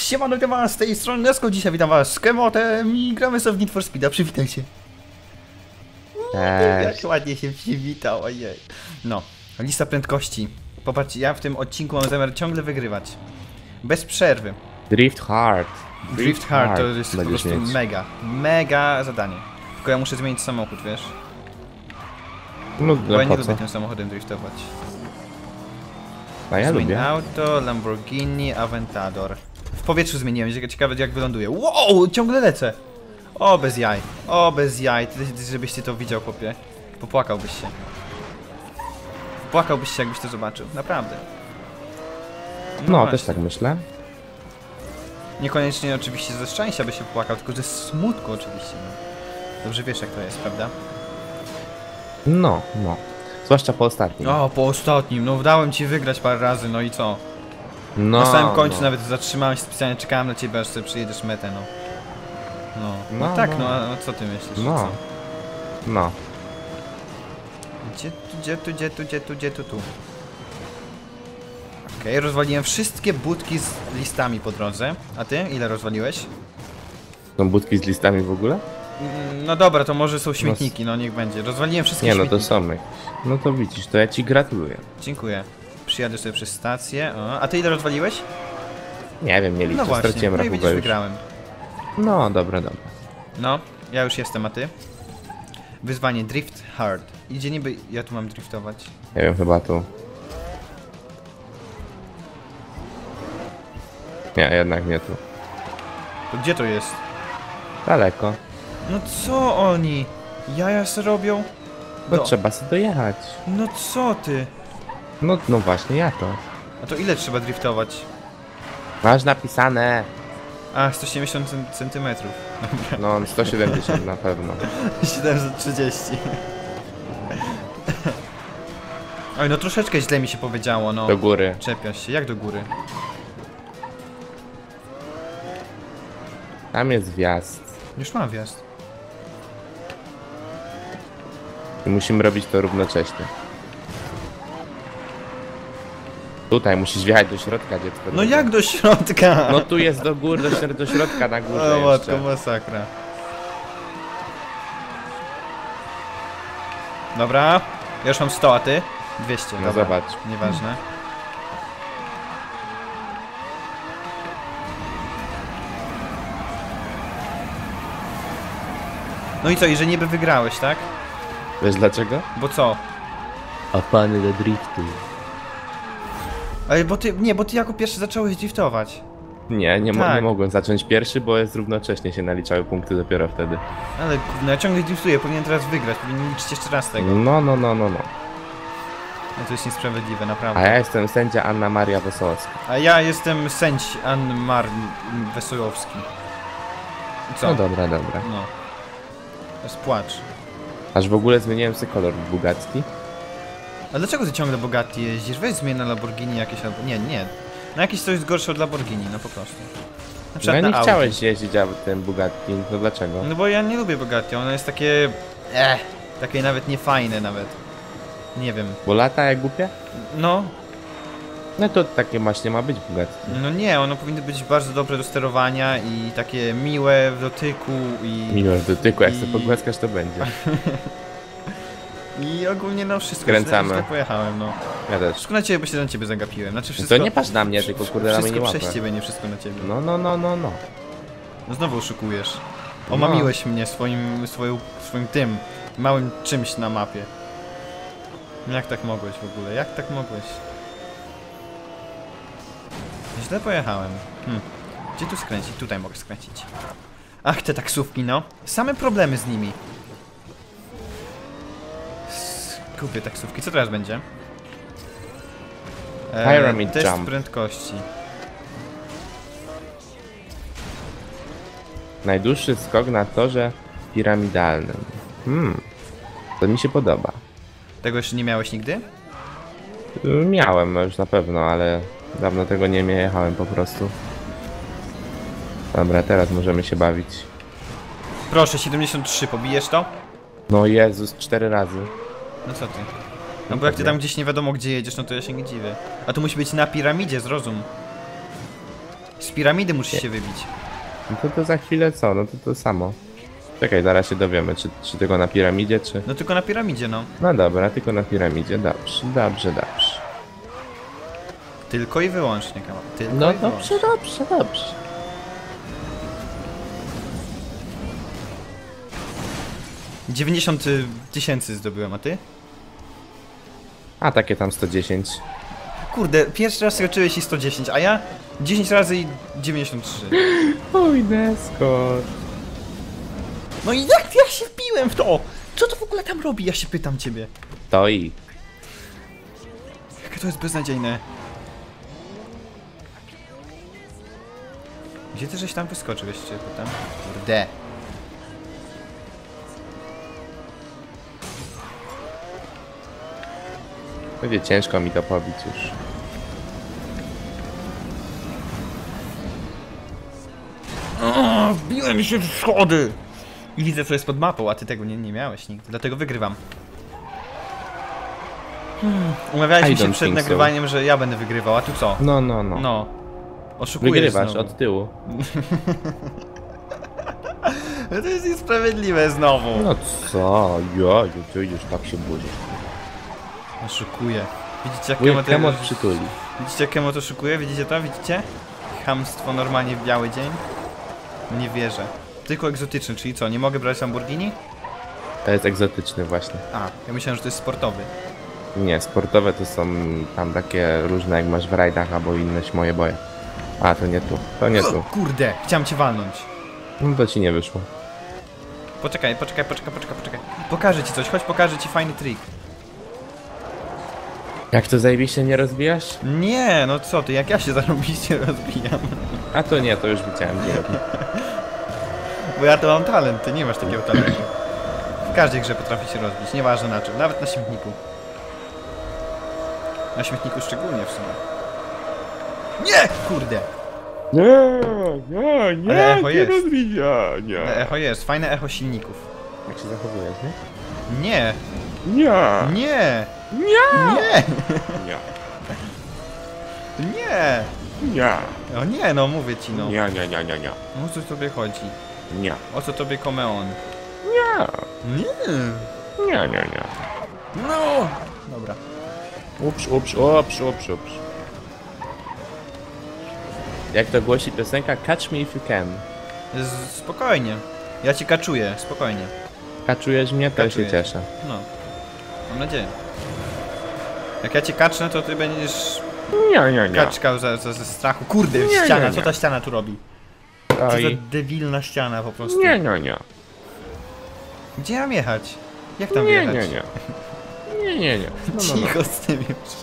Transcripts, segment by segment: Siemano, witam was, z tej strony Neskot, dzisiaj witam was z KEMOTEM i gramy sobie w Need for Speeda, przywitaj się. Jak ładnie się przywitał, ojej. No, lista prędkości. Popatrzcie, ja w tym odcinku mam zamiar ciągle wygrywać. Bez przerwy. Drift hard. Drift hard to jest po prostu mega zadanie. Tylko ja muszę zmienić samochód, wiesz? No, bo ja nie lubię tym samochodem driftować. A ja lubię. Auto, Lamborghini, Aventador. W powietrzu zmieniłem, ciekawe jak wyląduje. Wow, ciągle lecę! O, bez jaj. O, bez jaj. Ty żebyś ty to widział, chłopie. Popłakałbyś się. Popłakałbyś się, jakbyś to zobaczył. Naprawdę. No też tak myślę. Niekoniecznie oczywiście ze szczęścia by się popłakał, tylko ze smutku oczywiście. Dobrze wiesz jak to jest, prawda? No. Zwłaszcza po ostatnim. O, po ostatnim. No dałem ci wygrać parę razy, no i co? No, na samym końcu nawet zatrzymałem się specjalnie, czekałem na ciebie, aż sobie przyjedziesz metę, no tak, a co ty myślisz? Gdzie tu? Okej, rozwaliłem wszystkie budki z listami po drodze. A ty? Ile rozwaliłeś? Są budki z listami w ogóle? No dobra, to może są śmietniki, no niech będzie. Rozwaliłem wszystkie śmietniki. Nie, no to są my. No to widzisz, to ja ci gratuluję. Dziękuję. Przyjadę sobie przez stację. O, a ty ile rozwaliłeś? Nie wiem, nie liczę. No właśnie, straciłem rachubę już. Wygrałem. No, dobra. No, ja już jestem, a ty? Wyzwanie Drift Hard. Idzie niby... Ja tu mam driftować. Nie wiem, chyba tu. Nie, jednak nie tu. To gdzie to jest? Daleko. No co oni? Jaja se robią? No trzeba sobie dojechać. No co ty? No właśnie, ja to. A to ile trzeba driftować? Masz napisane. A, 170 centymetrów. No, 170 na pewno. 730. Oj, no troszeczkę źle mi się powiedziało, no. Do góry. Czepiasz się, jak do góry? Tam jest wjazd. Już mam wjazd. I musimy robić to równocześnie. Tutaj musisz wjechać do środka, dziecko. No jak do środka? No tu jest do góry, do środka na górze. O, to masakra. Dobra, ja już mam 100, a ty? 200. No dobra. Zobacz. Nieważne. No i co, i że niby wygrałeś, tak? Wiesz dlaczego? Bo co? A pany do driftu. Ale bo ty jako pierwszy zacząłeś driftować. Nie mogłem zacząć pierwszy, bo jest równocześnie się naliczały punkty dopiero wtedy. Ale no, ja ciągle driftuję, powinien teraz wygrać, powinien liczyć jeszcze raz tego. No. No to jest niesprawiedliwe, naprawdę. A ja jestem sędzia Anna Maria Wesołowska. A ja jestem sędź Wesołowski. Co? No dobra. No. To jest płacz. Aż w ogóle zmieniłem sobie kolor Bugatti. A dlaczego ty ciągle Bugatti jeździsz? Weź zmień na Lamborghini jakieś albo... Nie. Na jakieś coś gorsze od Lamborghini, no po prostu. Na przykład nie chciałeś jeździć tym Bugatti, to dlaczego? No bo ja nie lubię Bugatti, ono jest takie... takie nawet niefajne nawet. Nie wiem. Bo lata jak głupie? No. No to takie właśnie ma być Bugatti. No nie, ono powinno być bardzo dobre do sterowania i takie miłe w dotyku i... Miłe w dotyku, jak sobie pogłaskasz to będzie. I ogólnie no wszystko. Kręcamy. Ja pojechałem, no. Ja też. Wszystko na ciebie, bo się na ciebie zagapiłem. Znaczy wszystko... To nie patrz na mnie, tylko kurde na mnie nie łapę. Wszystko przez ciebie, nie wszystko na ciebie. No. No znowu oszukujesz. Omamiłeś mnie swoim tym, małym czymś na mapie. Jak tak mogłeś w ogóle? Jak tak mogłeś? Źle pojechałem. Gdzie tu skręcić? Tutaj mogę skręcić. Ach, te taksówki, no. Same problemy z nimi. Kupię taksówki. Co teraz będzie? Pyramid test jump. Prędkości. Najdłuższy skok na torze piramidalnym. To mi się podoba. Tego jeszcze nie miałeś nigdy? Miałem już na pewno, ale dawno tego nie jechałem po prostu. Dobra, teraz możemy się bawić. Proszę, 73. Pobijesz to? No Jezus, 4 razy. No co ty? No bo jak ty tam gdzieś nie wiadomo gdzie jedziesz, no to ja się nie dziwię. A tu musi być na piramidzie, zrozum. Z piramidy musisz się wybić. No to za chwilę co? No to to samo. Czekaj, zaraz się dowiemy, czy tylko na piramidzie, czy... No tylko na piramidzie, no. No dobra, tylko na piramidzie, dobrze, dobrze, dobrze. Tylko i wyłącznie, tylko no i dobrze, wyłącznie. Dobrze, dobrze. $90 000 zdobyłem, a ty? A takie tam 110. Kurde, pierwszy raz skoczyłeś i 110, a ja 10 razy i 93. Oj, Neskot. No i jak ja się wbiłem w to? Co to w ogóle tam robi? Ja się pytam ciebie. To i. Jakie to jest beznadziejne. Gdzie ty żeś tam wyskoczył, jeszcze pytam? Kurde. Będzie ciężko mi to pobić już. O, wbiłem się w schody! I widzę, co jest pod mapą, a ty tego nie miałeś nigdy, dlatego wygrywam. Umawialiśmy się przed nagrywaniem, że ja będę wygrywał, a tu co? No. Oszukujesz. Wygrywasz znowu. Od tyłu. To jest niesprawiedliwe znowu. No co? Ja już tak się budzę. Oszukuje. Widzicie, jak KEMOT przytuli. Widzicie, jak KEMOT oszukuje? Widzicie to? Widzicie? Chamstwo normalnie w biały dzień. Nie wierzę. Tylko egzotyczny, czyli co? Nie mogę brać Lamborghini? To jest egzotyczny właśnie. A, ja myślałem, że to jest sportowy. Nie, sportowe to są tam takie różne, jak masz w rajdach albo inne moje boje. A, to nie tu, to nie tu. Kurde, chciałem cię walnąć. No to ci nie wyszło. Poczekaj, poczekaj. Pokażę ci coś, chodź pokażę ci fajny trik. Jak to zajebiście nie rozbijasz? Nie, no co ty, jak ja się zarobiście rozbijam. A to nie, to już widziałem. Bo ja to mam talent, ty nie masz takiego talentu. W każdej grze potrafi się rozbić, nieważne na czym, nawet na śmietniku. Na śmietniku szczególnie w sumie. Nie! Kurde! Nie, echo jest. Nie. Echo jest, fajne echo silników. Jak się zachowujesz, nie? Nie! Nie! O nie, no mówię ci, no. No co tobie chodzi? Nie. O co tobie Komeon? Nie. No! Dobra. Ups. Jak to głosi piosenka? Catch me if you can. Spokojnie. Ja cię kaczuję, spokojnie. Kaczujesz mnie? To się cieszę. No. Mam nadzieję. Jak ja cię kacznę, to ty będziesz... Kaczkał ze strachu. Kurde, ściana, co ta ściana tu robi? Co za debilna ściana po prostu. Gdzie mam jechać? Jak tam jechać? No, cicho z tym już.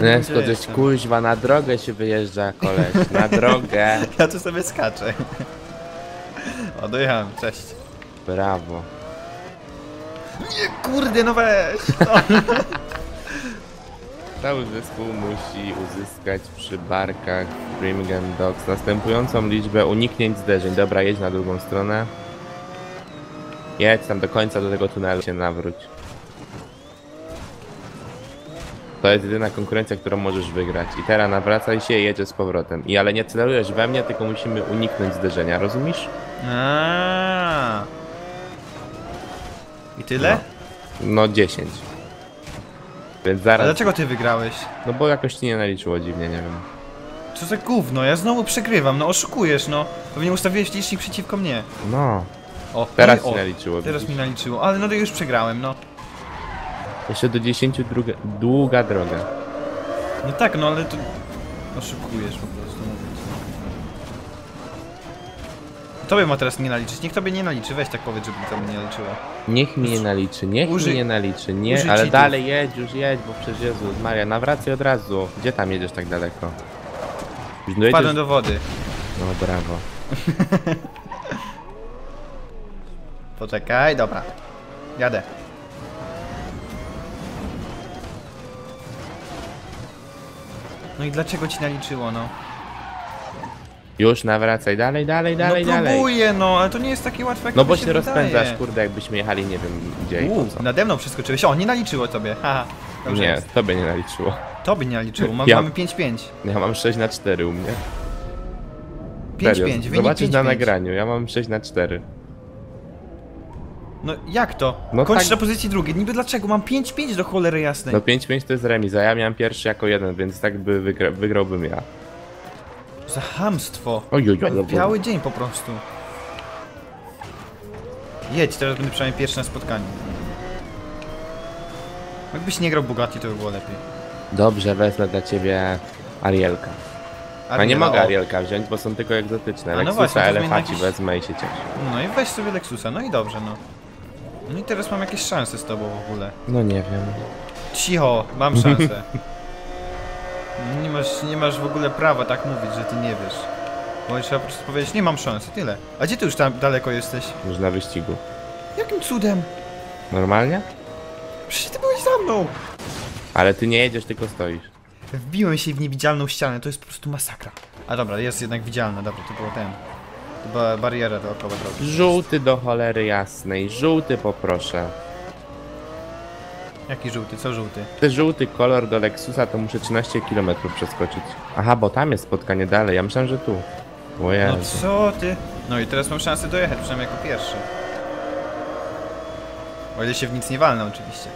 Neskot, to jest kuźwa, na drogę się wyjeżdża, koleś. Na drogę. Ja tu sobie skaczę. O, dojechałem, cześć. Brawo. Nie, kurde, no weź. Cały zespół musi uzyskać przy barkach Dream Dogs następującą liczbę uniknięć zderzeń. Dobra, jedź na drugą stronę. Jedź tam do końca, do tego tunelu się nawróć. To jest jedyna konkurencja, którą możesz wygrać. I teraz nawracaj się i jedziesz z powrotem. I ale nie celujesz we mnie, tylko musimy uniknąć zderzenia, rozumiesz? Aaaa. I tyle? No 10. Więc zaraz... A dlaczego ty wygrałeś? No bo jakoś ci nie naliczyło dziwnie, nie wiem. Co za gówno, ja znowu przegrywam, no oszukujesz, no. Pewnie ustawiłeś licznik przeciwko mnie. No. O, teraz mi naliczyło. Teraz mi naliczyło, ale no to już przegrałem, no. Jeszcze do 10 długa droga. No tak, no ale to... Oszukujesz po prostu. Tobie ma teraz nie naliczyć, niech tobie nie naliczy, weź tak powiedz, żeby tobie nie naliczyło. Niech mi nie naliczy, niech mi nie naliczy, ale dalej jedź, już jedź, bo przecież Jezus Maria, nawracaj od razu. Gdzie tam jedziesz tak daleko? Dojedziesz... Wpadłem do wody. No brawo. Poczekaj, dobra. Jadę. No i dlaczego ci naliczyło, no? Już nawracaj, dalej. No próbuję, no, ale to nie jest takie łatwe jak no bo się rozpędzasz, wydaje. Kurde, jakbyśmy jechali, nie wiem gdzie i po co. Nade mną przeskoczyłeś, o, nie naliczyło tobie, haha. Dobrze nie, tobie nie naliczyło. To by nie liczyło, mamy 5-5. Ja mam 6-4 u mnie. 5-5, zobaczysz na nagraniu, ja mam 6-4. No jak to? No kończysz tak na pozycji drugiej, niby dlaczego? Mam 5-5 do cholery jasnej. No 5-5 to jest remis, a ja miałem pierwszy jako jeden, więc tak by wygrałbym ja. Za chamstwo. Ojojoj. Biały dzień po prostu. Jedź, teraz będę przynajmniej pierwszy na spotkaniu. Jakbyś nie grał Bugatti, to by było lepiej. Dobrze, wezmę dla ciebie Arielka. A nie mogę Arielka wziąć, bo są tylko egzotyczne. Lexusa, elefaci wezmę i się cieszę. No i weź sobie Lexusa, no i dobrze, no. No i teraz mam jakieś szanse z tobą w ogóle. No nie wiem. Cicho, mam szansę. Nie masz w ogóle prawa tak mówić, że ty nie wiesz. Bo trzeba po prostu powiedzieć, nie mam szansy, tyle. A gdzie ty już tam daleko jesteś? Już na wyścigu. Jakim cudem? Normalnie? Przecież ty byłeś za mną! Ale ty nie jedziesz, tylko stoisz. Wbiłem się w niewidzialną ścianę, to jest po prostu masakra. A dobra, jest jednak widzialna, dobra, to było ten. To była bariera dookoła drogi. Żółty do cholery jasnej, żółty poproszę. Jaki żółty? Co żółty? Ten żółty kolor do Lexusa to muszę 13 km przeskoczyć. Aha, bo tam jest spotkanie dalej, ja myślałem, że tu. O Jezu. No co ty? No i teraz mam szansę dojechać, przynajmniej jako pierwszy. O ile się w nic nie walnę, oczywiście.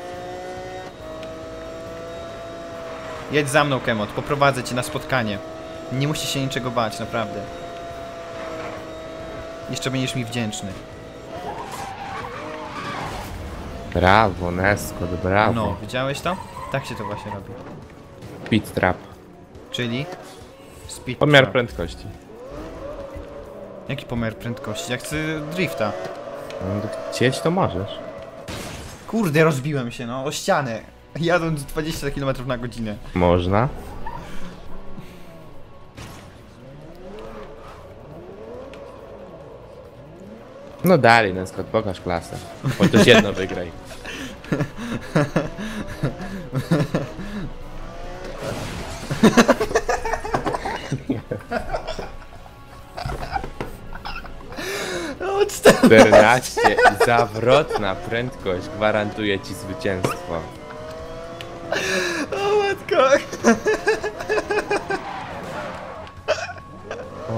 Jedź za mną, Kemot, poprowadzę cię na spotkanie. Nie musisz się niczego bać, naprawdę. Jeszcze będziesz mi wdzięczny. Brawo, Neskot, brawo. No, widziałeś to? Tak się to właśnie robi. Speed trap. Czyli? Speed pomiar trap. Prędkości. Jaki pomiar prędkości? Ja chcę drifta. No, chcieć to możesz. Kurde, rozbiłem się, no, o ścianę. Jadąc 20 km na godzinę. Można. No dalej, Neskot, pokaż klasę. Chociaż jedno wygraj. No, 14. Zawrotna prędkość gwarantuje ci zwycięstwo. O matko.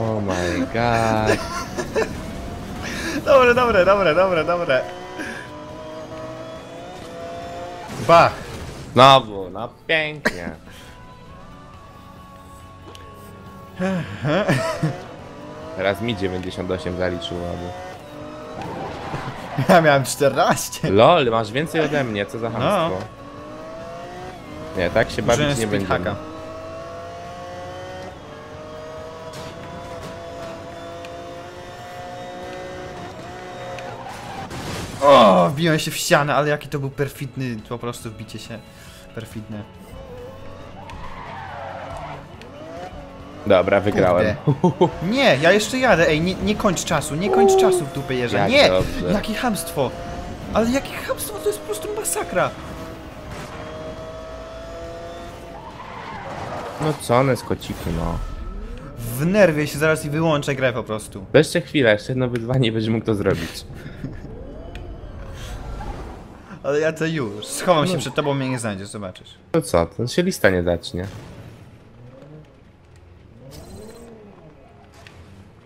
Oh my god. Dobre, dobre, dobre, dobre, dobre. Bach. No było, no pięknie. Teraz mi 98 zaliczyło. Ja miałem 14. Lol, masz więcej ode mnie, co za chamstwo. No. Nie, tak się bawić nie będziemy. O, wbiłem się w ścianę, ale jaki to był perfidny, po prostu wbicie się perfidne. Dobra, wygrałem. Kurde. Nie, ja jeszcze jadę, ej, nie kończ czasu, nie kończ czasu w dupę jeża, jak nie! Dobrze. Jakie chamstwo! Ale jakie chamstwo, to jest po prostu masakra! No co one z kociki, no. W nerwie się zaraz i wyłączę grę po prostu. To jeszcze chwilę, jeszcze jedno wyzwanie, będziesz mógł to zrobić. Ale ja to już. Schowam się przed tobą, mnie nie znajdziesz, zobaczysz. No co, to się lista nie zacznie.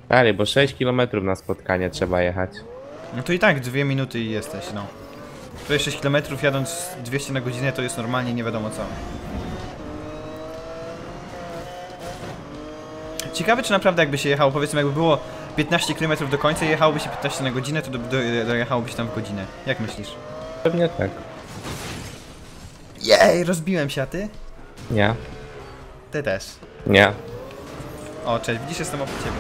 Dalej, bo 6 km na spotkanie trzeba jechać. No to i tak 2 minuty i jesteś, no. To jest 6 km jadąc 200 na godzinę, to jest normalnie nie wiadomo co. Ciekawe, czy naprawdę jakby się jechało, powiedzmy, jakby było 15 km do końca i jechałoby się 15 na godzinę, to dojechałoby się tam w godzinę. Jak myślisz? Pewnie tak. Jej, rozbiłem się, a ty? Nie. Ty też? Nie. O, cześć, widzisz, jestem obok ciebie.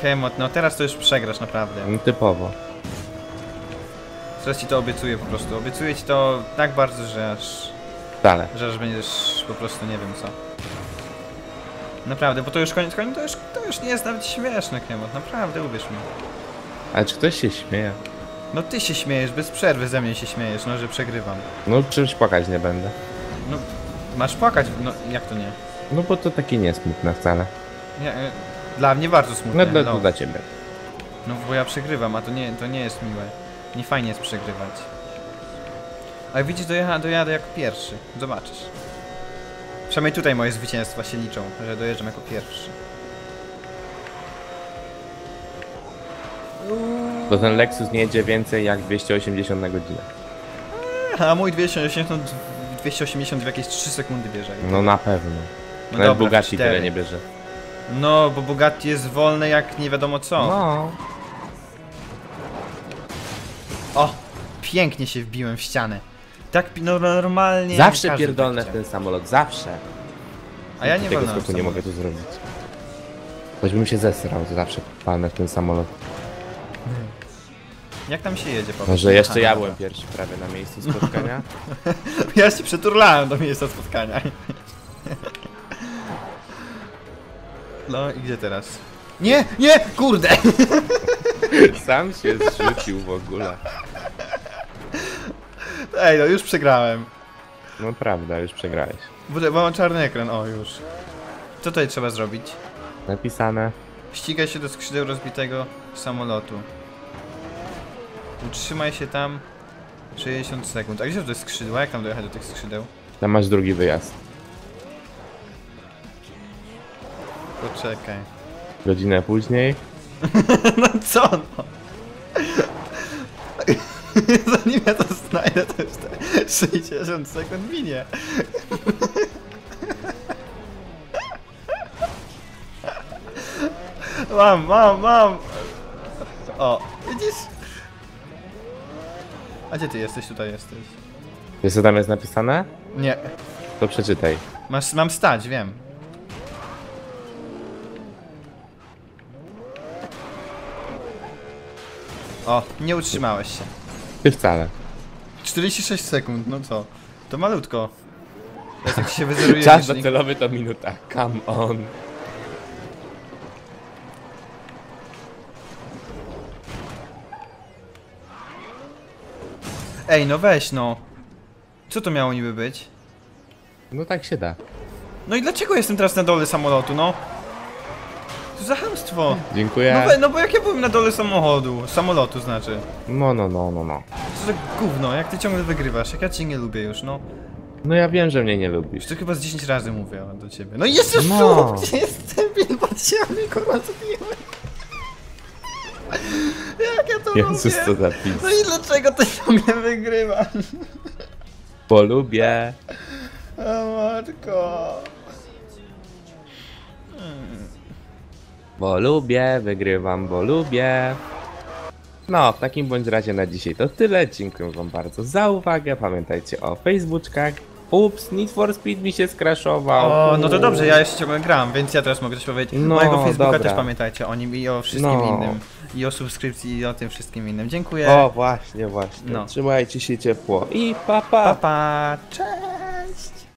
Kemot, no teraz to już przegrasz naprawdę. Typowo. Teraz ci to obiecuję po prostu, obiecuję ci to tak bardzo, że aż... Dalej. Że aż będziesz po prostu nie wiem co. Naprawdę, bo to już koniec, to już nie jest nawet śmieszne, Kemot, naprawdę, uwierz mi. A czy ktoś się śmieje? No ty się śmiejesz, bez przerwy ze mnie się śmiejesz, no że przegrywam. No przecież płakać nie będę. No, masz płakać, no jak to nie? No bo to takie niesmutne wcale. Nie, dla mnie bardzo smutne. No dla ciebie. No bo ja przegrywam, a to nie jest miłe. Nie fajnie jest przegrywać. A jak widzisz, dojadę jako pierwszy. Zobaczysz. Przynajmniej tutaj moje zwycięstwa się liczą, że dojeżdżam jako pierwszy. Bo ten Lexus nie jedzie więcej jak 280 na godzinę. A mój 280 w jakieś 3 sekundy bierze. No na pewno. No nawet dobra, Bugatti tyle nie bierze. No, bo Bugatti jest wolne jak nie wiadomo co. No. O! Pięknie się wbiłem w ścianę. Tak normalnie... Zawsze pierdolne w ten samolot, zawsze. A ja nie wolno. Tego skoku nie mogę tu zrobić. Choćbym się zesrał, to zawsze palnę w ten samolot. Jak tam się jedzie, powiedz? Może jeszcze ja byłem pierwszy prawie na miejscu spotkania. No. Ja się przeturlałem do miejsca spotkania. No i gdzie teraz? Nie, nie, kurde! Sam się zrzucił w ogóle. Ej, no już przegrałem. No prawda, już przegrałeś. Bo mam czarny ekran, o już. Co tutaj trzeba zrobić? Napisane. Ścigaj się do skrzydeł rozbitego samolotu. Utrzymaj się tam 60 sekund. A gdzie to jest skrzydła? Jak tam dojechać do tych skrzydeł? Tam masz drugi wyjazd. Poczekaj. Godzinę później? No co no? Zanim ja to znajdę, to już te 60 sekund minie. Mam! O, widzisz? A gdzie ty jesteś? Tutaj jesteś. Wiesz co tam jest napisane? Nie. To przeczytaj. Mam stać, wiem. O, nie utrzymałeś się. Ty wcale. 46 sekund, no co? To malutko. Jak się wyzeruje. Czas docelowy to minuta. Come on. Ej, no weź no. Co to miało niby być? No tak się da. No i dlaczego jestem teraz na dole samolotu, no? To za chamstwo. Dziękuję. No bo jak ja byłem na dole samolotu znaczy. No. Co za gówno, jak ty ciągle wygrywasz, jak ja cię nie lubię już, no. No ja wiem, że mnie nie lubisz. To chyba z 10 razy mówię do ciebie. No i jeszcze no. Gdzie jestem? Patrzyłem, kurwa, zabiłem. Jak ja to lubię? No i dlaczego ty ciągle wygrywasz? Bo lubię. O matko. Bo lubię, wygrywam, bo lubię. No, w takim bądź razie na dzisiaj to tyle. Dziękuję wam bardzo za uwagę. Pamiętajcie o Facebookach. Ups, Need for Speed mi się skraszował. O, no to dobrze, ja jeszcze ciągle gram, więc ja teraz mogę coś powiedzieć. No, mojego Facebooka dobra. Też pamiętajcie o nim i o wszystkim innym. I o subskrypcji i o tym wszystkim innym. Dziękuję. O, właśnie. No. Trzymajcie się ciepło i pa, pa. Pa, pa. Cześć.